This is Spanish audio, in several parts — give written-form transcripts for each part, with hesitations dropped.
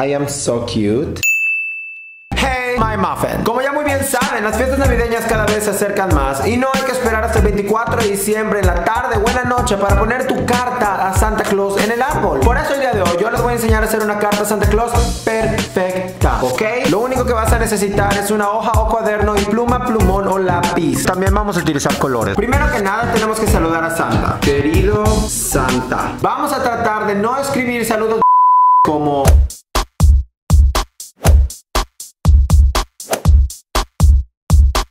I am so cute. My muffin. Como ya muy bien saben, las fiestas navideñas cada vez se acercan más y no hay que esperar hasta el 24 de diciembre en la tarde o en la noche para poner tu carta a Santa Claus en el árbol. Por eso el día de hoy yo les voy a enseñar a hacer una carta a Santa Claus perfecta, ¿ok? Lo único que vas a necesitar es una hoja o cuaderno y pluma, plumón o lápiz. También vamos a utilizar colores. Primero que nada tenemos que saludar a Santa. Querido Santa, vamos a tratar de no escribir saludos como...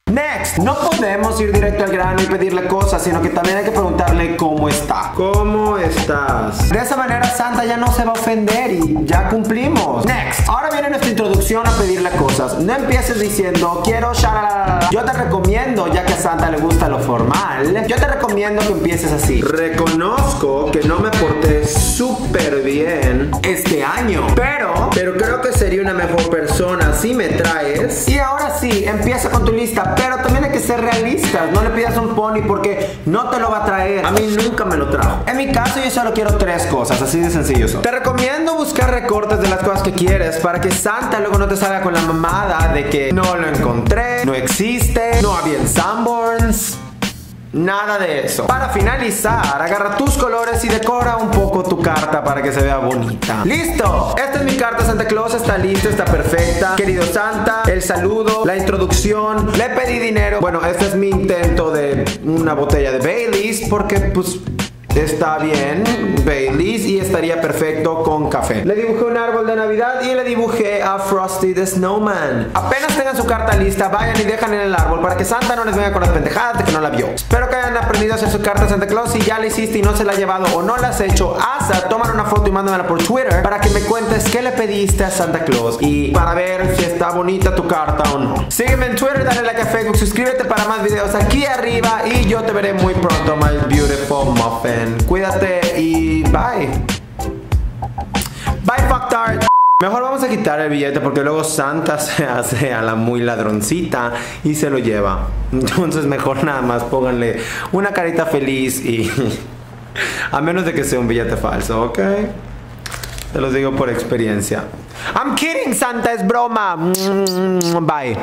Next, no podemos ir directo al grano y pedirle cosas, sino que también hay que preguntarle cómo está. ¿Cómo estás? De esa manera Santa ya no se va a ofender y ya cumplimos. Next, ahora viene nuestra introducción a pedirle cosas. No empieces diciendo quiero shalala. Yo te recomiendo, ya que a Santa le gusta lo formal, yo te recomiendo que empieces así. Reconozco que no me porté súper bien este año, pero creo que sería una mejor persona si me traes. Y ahora sí, empieza con tu lista, pero también hay que ser realistas. No le pidas un pony porque no te lo va a traer. A mí nunca me lo trajo. En mi caso yo solo quiero tres cosas, así de sencillo son. Te recomiendo buscar recortes de las cosas que quieres para que Santa luego no te salga con la mamada de que no lo encontré, no existe, no había en Sanborns. Nada de eso. Para finalizar, agarra tus colores y decora un poco tu carta para que se vea bonita. ¡Listo! Esta es mi carta Santa Claus, está lista, está perfecta. Querido Santa, el saludo, la introducción, le pedí dinero. Bueno, este es mi intento de una botella de Baileys porque pues... está bien, Baileys, y estaría perfecto con café. Le dibujé un árbol de Navidad y le dibujé a Frosty the Snowman. Apenas tengan su carta lista, vayan y dejan en el árbol para que Santa no les venga con las pendejadas de que no la vio. Espero que hayan aprendido a hacer su carta a Santa Claus. Si ya la hiciste y no se la ha llevado o no la has hecho, hazla, tómala una foto y mándamela por Twitter para que me cuentes qué le pediste a Santa Claus y para ver si está bonita tu carta o no. Sígueme en Twitter, dale like a Facebook, suscríbete para más videos aquí arriba y yo te veré muy pronto, my beautiful muffin. Cuídate y bye. Bye, fucktard. Mejor vamos a quitar el billete porque luego Santa se hace a la muy ladroncita y se lo lleva. Entonces mejor nada más pónganle una carita feliz y... a menos de que sea un billete falso, ¿ok? Te los digo por experiencia. I'm kidding, Santa, es broma. Bye.